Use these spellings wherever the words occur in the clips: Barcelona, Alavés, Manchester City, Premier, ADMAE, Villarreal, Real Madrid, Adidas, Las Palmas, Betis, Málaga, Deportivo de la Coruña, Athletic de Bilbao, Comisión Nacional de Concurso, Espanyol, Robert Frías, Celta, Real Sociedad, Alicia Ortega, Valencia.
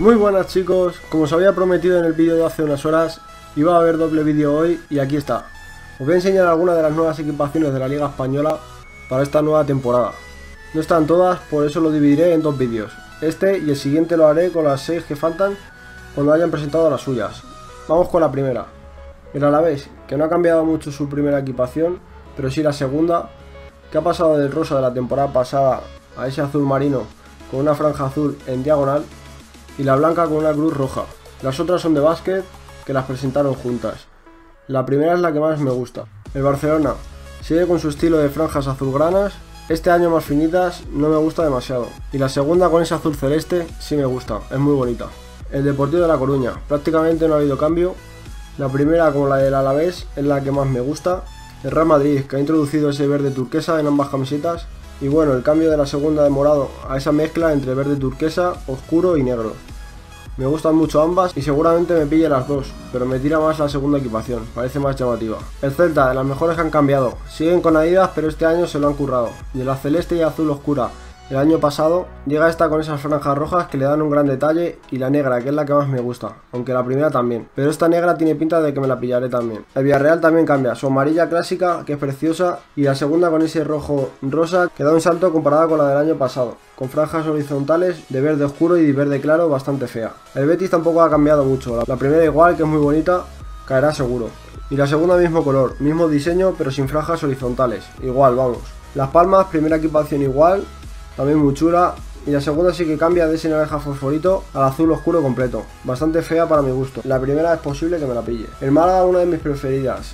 Muy buenas chicos, como os había prometido en el vídeo de hace unas horas, iba a haber doble vídeo hoy y aquí está. Os voy a enseñar algunas de las nuevas equipaciones de la Liga Española para esta nueva temporada. No están todas, por eso lo dividiré en dos vídeos. Este y el siguiente lo haré con las 6 que faltan cuando hayan presentado las suyas. Vamos con la primera. El Alavés, que no ha cambiado mucho su primera equipación, pero sí la segunda, que ha pasado del rosa de la temporada pasada a ese azul marino con una franja azul en diagonal y la blanca con una cruz roja. Las otras son de básquet, que las presentaron juntas. La primera es la que más me gusta. El Barcelona sigue con su estilo de franjas azulgranas, este año más finitas, no me gusta demasiado. Y la segunda con ese azul celeste sí me gusta, es muy bonita. El Deportivo de la Coruña, prácticamente no ha habido cambio. La primera, como la del Alavés, es la que más me gusta. El Real Madrid, que ha introducido ese verde turquesa en ambas camisetas. Y bueno, el cambio de la segunda de morado a esa mezcla entre verde turquesa, oscuro y negro. Me gustan mucho ambas y seguramente me pille las dos, pero me tira más la segunda equipación, parece más llamativa. El Celta, de las mejores que han cambiado, siguen con Adidas pero este año se lo han currado. De la celeste y azul oscura el año pasado, llega esta con esas franjas rojas que le dan un gran detalle y la negra, que es la que más me gusta, aunque la primera también, pero esta negra tiene pinta de que me la pillaré también. El Villarreal también cambia, su amarilla clásica, que es preciosa, y la segunda con ese rojo rosa que da un salto comparada con la del año pasado, con franjas horizontales de verde oscuro y verde claro, bastante fea. El Betis tampoco ha cambiado mucho, la primera igual, que es muy bonita, caerá seguro. Y la segunda mismo color, mismo diseño, pero sin franjas horizontales, igual, vamos. Las Palmas, primera equipación igual, también muy chula, y la segunda sí que cambia de ese naranja fosforito al azul oscuro completo, bastante fea para mi gusto. La primera es posible que me la pille. El Málaga, una de mis preferidas.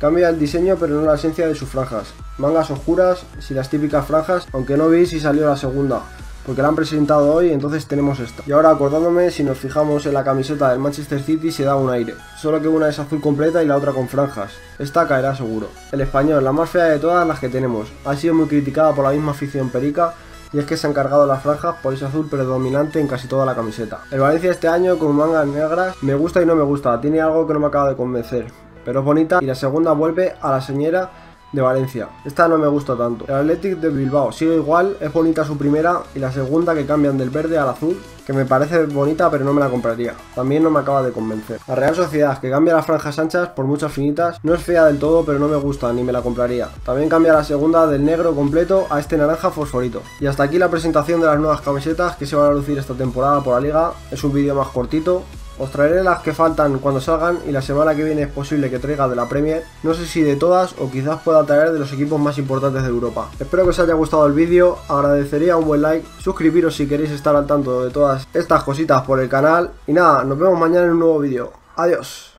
Cambia el diseño pero no la esencia de sus franjas. Mangas oscuras, sin las típicas franjas, aunque no vi si salió la segunda, porque la han presentado hoy, entonces tenemos esta. Y ahora acordándome, si nos fijamos en la camiseta del Manchester City se da un aire, solo que una es azul completa y la otra con franjas. Esta caerá seguro. El Espanyol, la más fea de todas las que tenemos. Ha sido muy criticada por la misma afición perica, y es que se han cargado las franjas por ese azul predominante en casi toda la camiseta. El Valencia este año con mangas negras me gusta y no me gusta, tiene algo que no me acaba de convencer, pero es bonita y la segunda vuelve a la señera de Valencia. Esta no me gusta tanto. El Athletic de Bilbao sigue igual, es bonita su primera y la segunda, que cambian del verde al azul, que me parece bonita pero no me la compraría, también no me acaba de convencer. La Real Sociedad, que cambia las franjas anchas por muchas finitas, no es fea del todo pero no me gusta ni me la compraría. También cambia la segunda del negro completo a este naranja fosforito. Y hasta aquí la presentación de las nuevas camisetas que se van a lucir esta temporada por la liga. Es un vídeo más cortito. Os traeré las que faltan cuando salgan y la semana que viene es posible que traiga de la Premier, no sé si de todas o quizás pueda traer de los equipos más importantes de Europa. Espero que os haya gustado el vídeo, agradecería un buen like, suscribiros si queréis estar al tanto de todas estas cositas por el canal y nada, nos vemos mañana en un nuevo vídeo. Adiós.